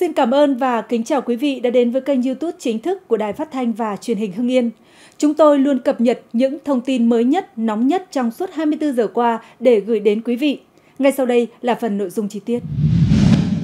Xin cảm ơn và kính chào quý vị đã đến với kênh YouTube chính thức của Đài Phát Thanh và Truyền hình Hưng Yên. Chúng tôi luôn cập nhật những thông tin mới nhất, nóng nhất trong suốt 24 giờ qua để gửi đến quý vị. Ngay sau đây là phần nội dung chi tiết.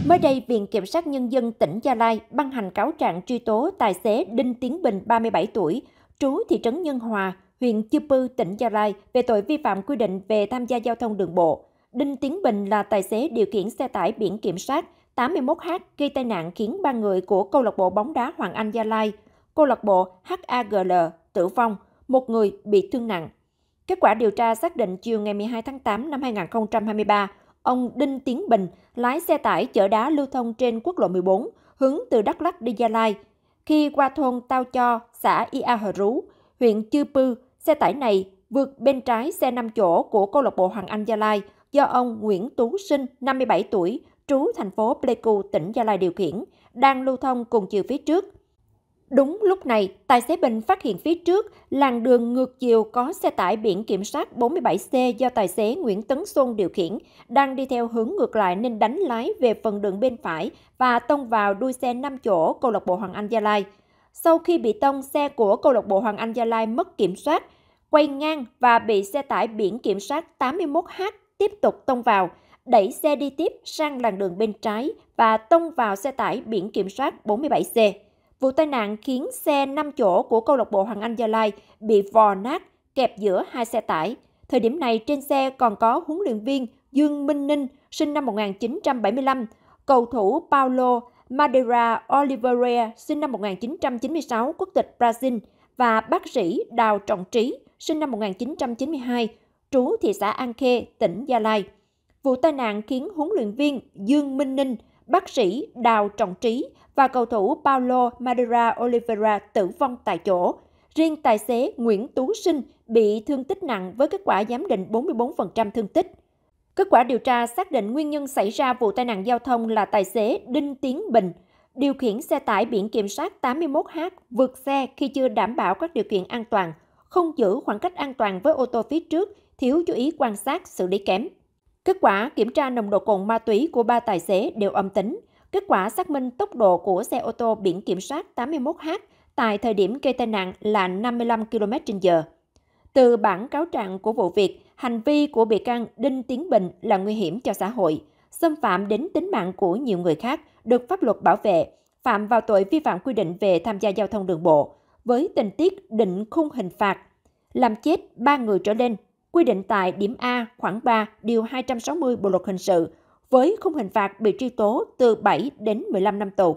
Mới đây, Viện Kiểm sát Nhân dân tỉnh Gia Lai ban hành cáo trạng truy tố tài xế Đinh Tiến Bình, 37 tuổi, trú thị trấn Nhân Hòa, huyện Chư Pư, tỉnh Gia Lai về tội vi phạm quy định về tham gia giao thông đường bộ. Đinh Tiến Bình là tài xế điều khiển xe tải biển kiểm soát 81H gây tai nạn khiến 3 người của câu lạc bộ bóng đá Hoàng Anh Gia Lai, câu lạc bộ HAGL tử vong, một người bị thương nặng. Kết quả điều tra xác định chiều ngày 12 tháng 8 năm 2023, ông Đinh Tiến Bình lái xe tải chở đá lưu thông trên quốc lộ 14, hướng từ Đắk Lắk đi Gia Lai. Khi qua thôn Tao Cho, xã Ia Hờ Rú, huyện Chư Pư, xe tải này vượt bên trái xe 5 chỗ của câu lạc bộ Hoàng Anh Gia Lai do ông Nguyễn Tú Sinh, 57 tuổi, trú thành phố Pleiku, tỉnh Gia Lai điều khiển, đang lưu thông cùng chiều phía trước. Đúng lúc này, tài xế Bình phát hiện phía trước làn đường ngược chiều có xe tải biển kiểm soát 47C do tài xế Nguyễn Tấn Xuân điều khiển, đang đi theo hướng ngược lại nên đánh lái về phần đường bên phải và tông vào đuôi xe 5 chỗ câu lạc bộ Hoàng Anh Gia Lai. Sau khi bị tông, xe của câu lạc bộ Hoàng Anh Gia Lai mất kiểm soát, quay ngang và bị xe tải biển kiểm soát 81H tiếp tục tông vào, đẩy xe đi tiếp sang làn đường bên trái và tông vào xe tải biển kiểm soát 47C. Vụ tai nạn khiến xe 5 chỗ của câu lạc bộ Hoàng Anh Gia Lai bị vò nát, kẹp giữa hai xe tải. Thời điểm này trên xe còn có huấn luyện viên Dương Minh Ninh, sinh năm 1975, cầu thủ Paulo Madeira Oliveira, sinh năm 1996, quốc tịch Brazil và bác sĩ Đào Trọng Trí, sinh năm 1992, trú thị xã An Khê, tỉnh Gia Lai. Vụ tai nạn khiến huấn luyện viên Dương Minh Ninh, bác sĩ Đào Trọng Trí và cầu thủ Paulo Madeira Oliveira tử vong tại chỗ. Riêng tài xế Nguyễn Tú Sinh bị thương tích nặng với kết quả giám định 44% thương tích. Kết quả điều tra xác định nguyên nhân xảy ra vụ tai nạn giao thông là tài xế Đinh Tiến Bình điều khiển xe tải biển kiểm soát 81H vượt xe khi chưa đảm bảo các điều kiện an toàn, không giữ khoảng cách an toàn với ô tô phía trước, thiếu chú ý quan sát, xử lý kém. Kết quả kiểm tra nồng độ cồn ma túy của 3 tài xế đều âm tính. Kết quả xác minh tốc độ của xe ô tô biển kiểm soát 81H tại thời điểm gây tai nạn là 55 km/h. Từ bản cáo trạng của vụ việc, hành vi của bị can Đinh Tiến Bình là nguy hiểm cho xã hội, xâm phạm đến tính mạng của nhiều người khác, được pháp luật bảo vệ, phạm vào tội vi phạm quy định về tham gia giao thông đường bộ, với tình tiết định khung hình phạt, làm chết 3 người trở lên, quy định tại điểm A khoảng 3 điều 260 Bộ luật hình sự, với khung hình phạt bị truy tố từ 7 đến 15 năm tù.